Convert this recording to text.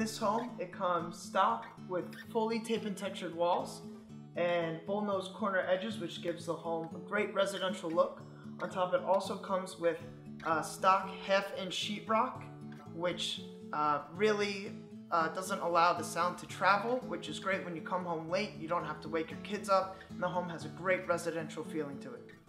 this home, it comes stock with fully tape and textured walls and bullnose corner edges, which gives the home a great residential look. On top, it also comes with stock half-inch sheetrock, which really doesn't allow the sound to travel, which is great when you come home late. You don't have to wake your kids up, and the home has a great residential feeling to it.